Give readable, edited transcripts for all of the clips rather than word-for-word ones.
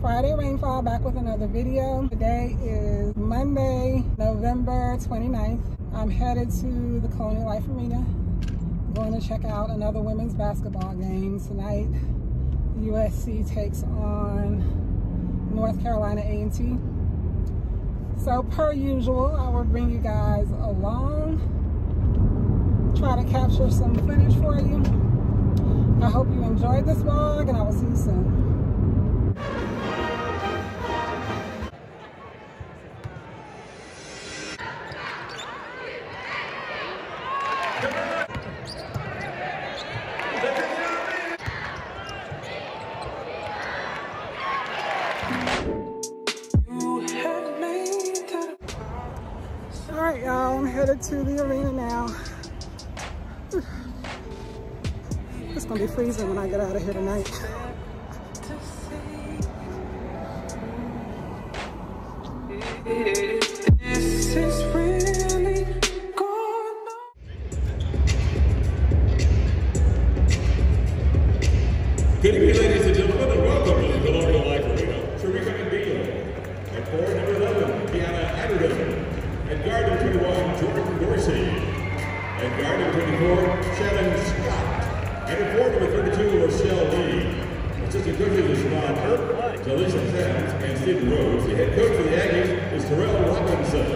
Friday Rainfall, back with another video. Today is Monday, November 29th. I'm headed to the Colonial Life Arena. I'm going to check out another women's basketball game tonight. USC takes on North Carolina A&T. So per usual, I will bring you guys along, try to capture some footage for you. I hope you enjoyed this vlog, and I will see you soon. Alright y'all, I'm headed to the arena now. It's gonna be freezing when I get out of here tonight. Good evening, ladies and gentlemen, and welcome to the Colonial Life Arena. Teresa and Beal, at forward number 11, Deanna Anderson. At guard number 21, Jordan Dorsey. At guard number 24, Shannon Scott. And at forward number 32, Rochelle Lee. Assistant coaches is Ron Hurt, Jalisha Sands, and Stephen Rhodes. The head coach of the Aggies is Terrell Robinson.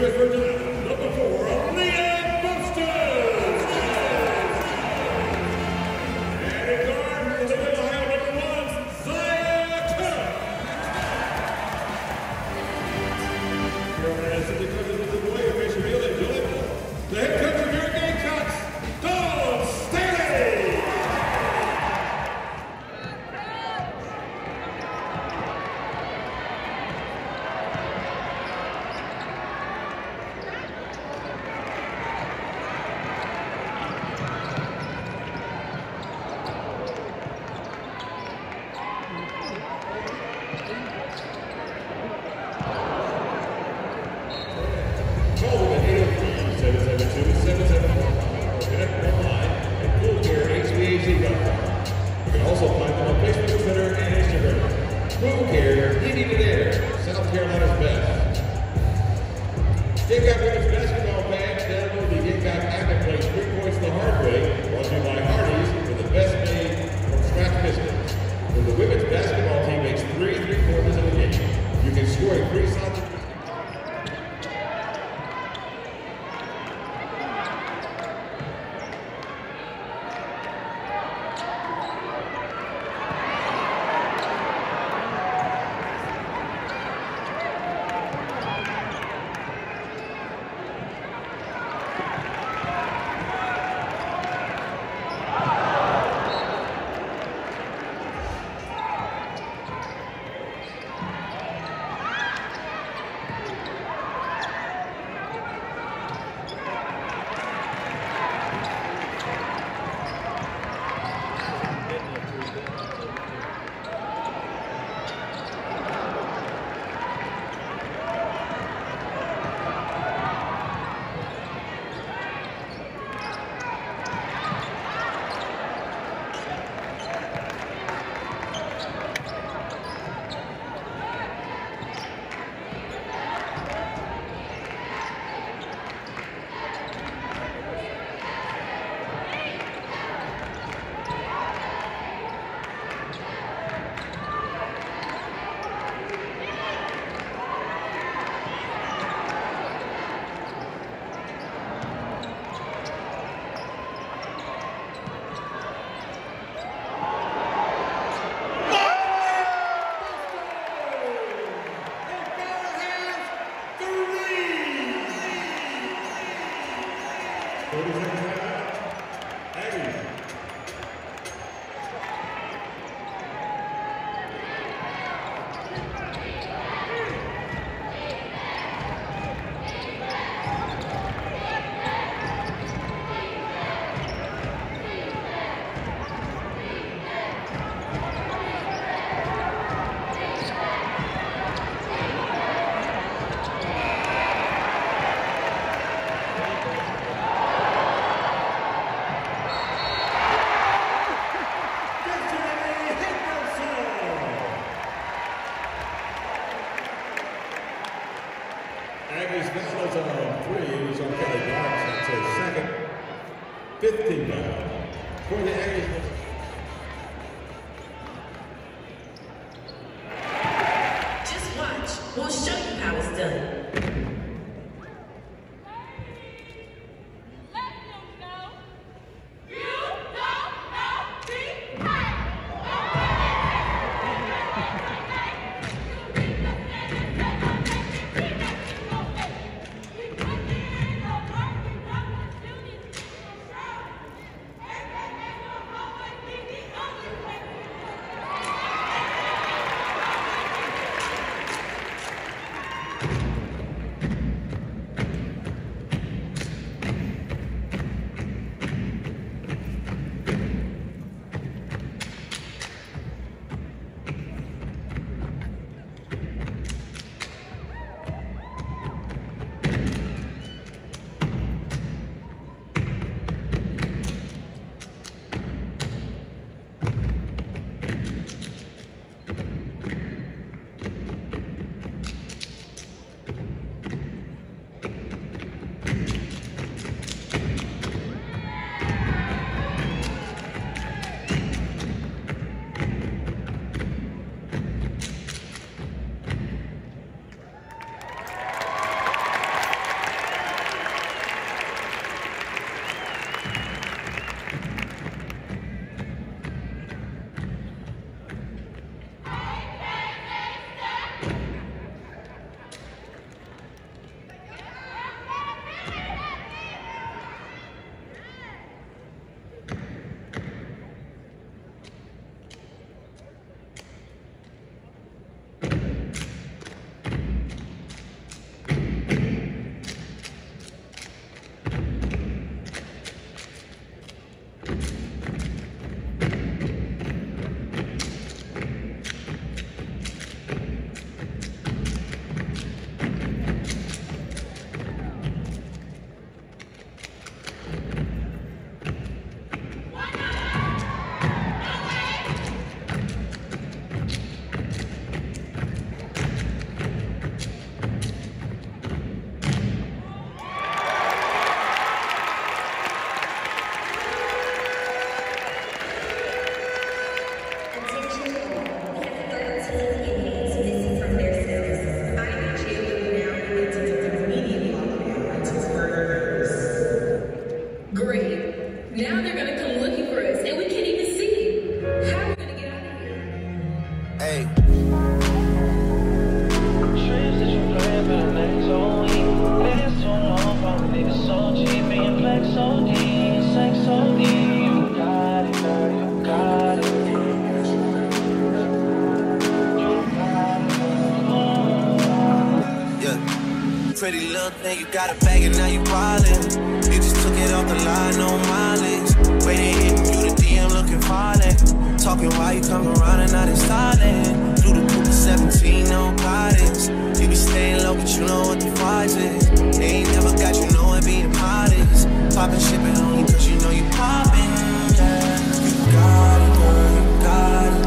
Number 4, Aaliyah Boston! And in guard, the middle half, number 1, Zaya Tuck! Here are the coaches of the boy, Rachel Beal and Julie Ball. The head coach of your Gamecocks, Don Gamecock women's basketball fans, download the Gamecock app and play 3 points the hard way, brought to you by Hardee's, with the best made from scratch biscuits. When the women's basketball team makes three three-pointers in a game, you can score a three-sided. pretty little thing, you got a bag and now you wildin'. You just took it off the line, no mileage. Waiting, hitting you the DM, looking violent. Talking while you come around and not in silent. Through the group of 17, no guidance. You be staying low, but you know what the price is. They ain't never got you know it being modest. Poppin' shipping only cause you know you poppin'. You got it, girl, you got it.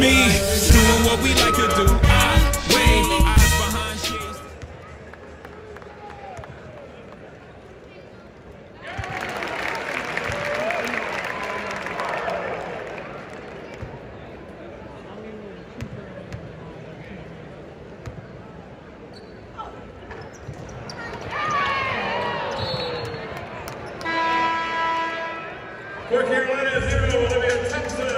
me, doing what we like to do. I wait, eyes behind shades. North Carolina is here to Olivia, Texas.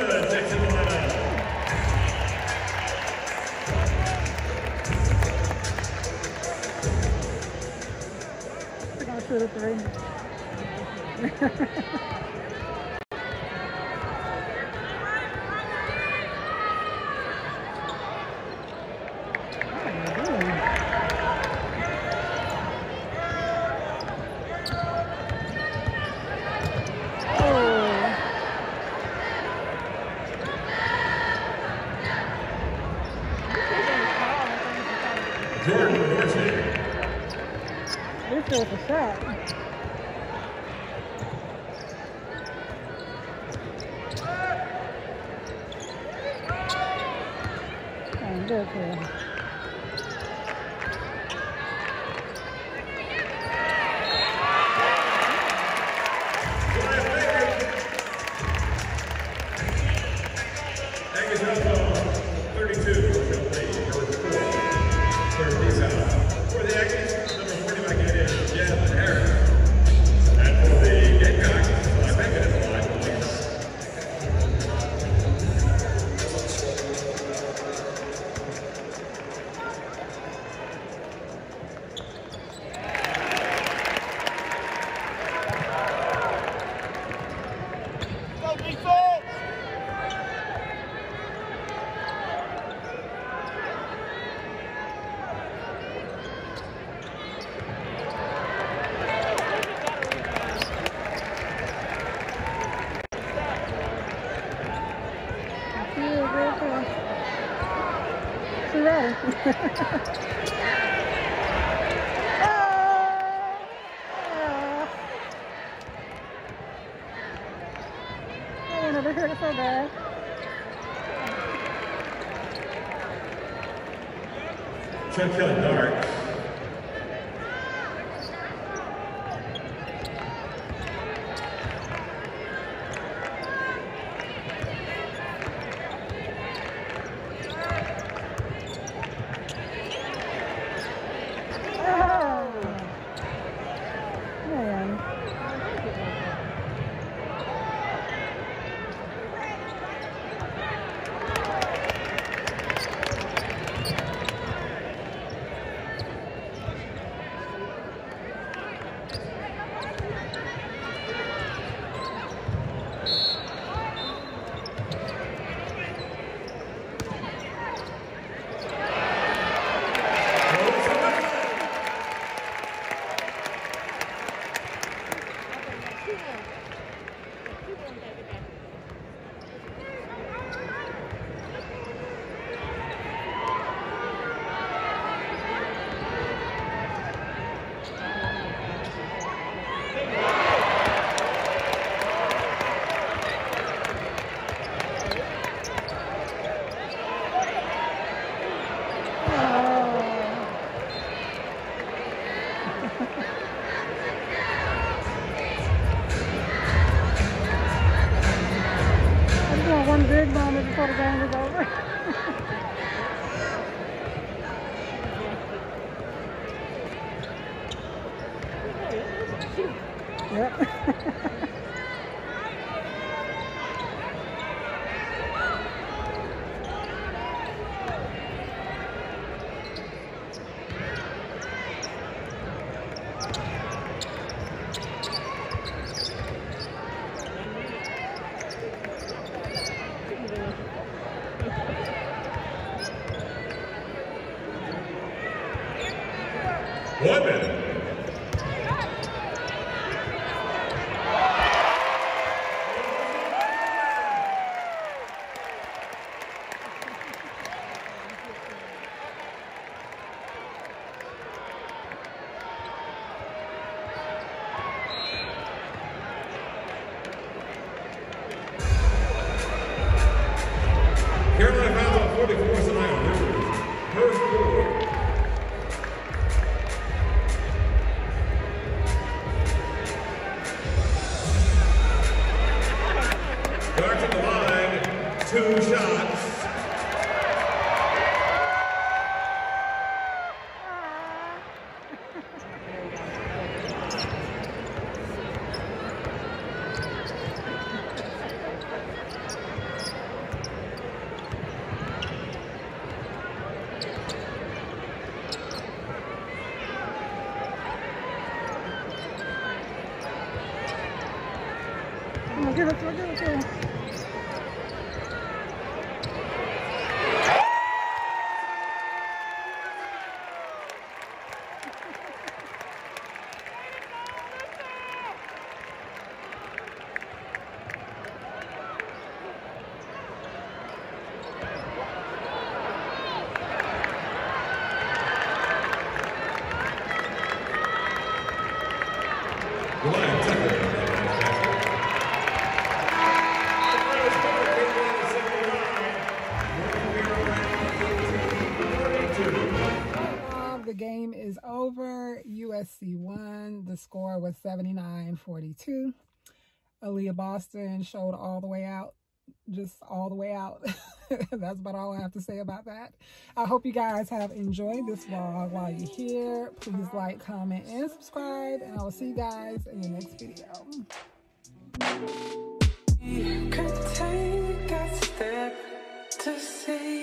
Shoot a three. Oh. Jordan Dorsey. This is a shot. I'm good here. I never heard it so bad. Chuck Hill Dark. Women. Carolina Let's go. The game is over. USC won. The score was 79-42. Aaliyah Boston showed all the way out, just all the way out. That's about all I have to say about that. I hope you guys have enjoyed this vlog while you're here. Please like, comment, and subscribe, and I will see you guys in the next video. You could take a step to see.